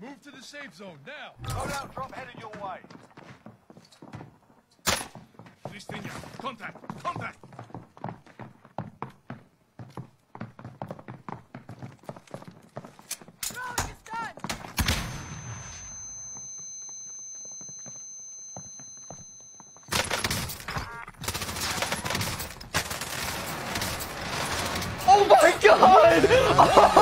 Move to the safe zone, now! Loadout drop headed your way. Listening out. Contact! Contact! Throwing is done! Oh my god!